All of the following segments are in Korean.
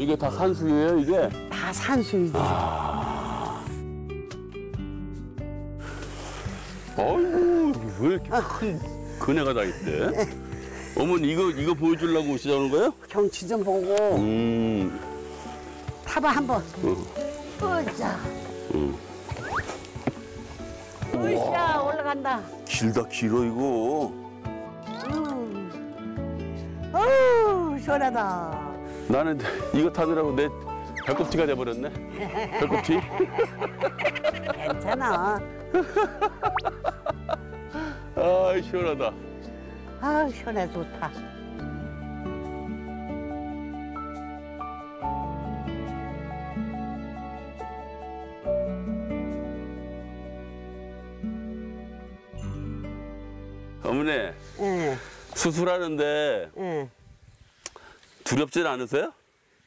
이게 다 산수유예요, 이게? 다 산수유지. 아... 아이고, 왜 이렇게 큰 그네가 다 있대? 어머니, 이거 보여주려고 오시자는 거예요? 경치 좀 보고. 타봐, 한번. 으쌰. 으쌰, 올라간다. 길다, 길어, 이거. 어우, 시원하다. 나는 이거 타느라고 내 배꼽티가 돼버렸네. 배꼽티. 괜찮아. 아, 시원하다. 아, 시원해, 좋다. 어머니, 응. 수술하는데 응. 두렵진 않으세요?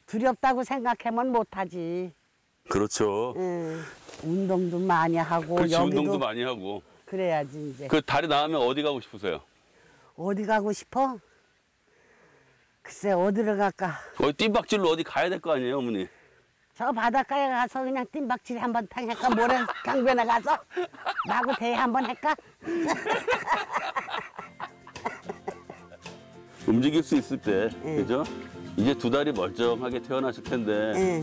두렵다고 생각하면 못하지. 그렇죠. 응. 운동도 많이 하고. 그렇지, 여기도 운동도 많이 하고. 그래야지 이제. 그 다리 나으면 어디 가고 싶으세요? 어디 가고 싶어? 글쎄, 어디를 갈까? 뜀박질로 어디 가야 될 거 아니에요, 어머니? 저 바닷가에 가서 그냥 뜀박질 한번 탕 할까? 모래 강변에 가서 마구 대회 한번 할까? 움직일 수 있을 때, 그죠? 이제 두 다리 멀쩡하게 태어나실 텐데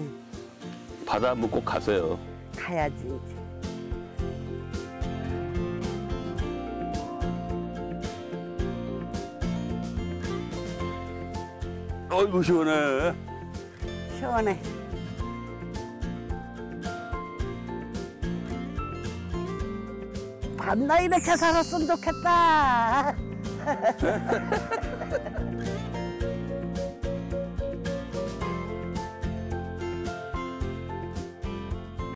바다 한번 꼭 가세요. 가야지 이제. 아이고, 시원해. 시원해. 밤낮 이렇게 살았으면 좋겠다.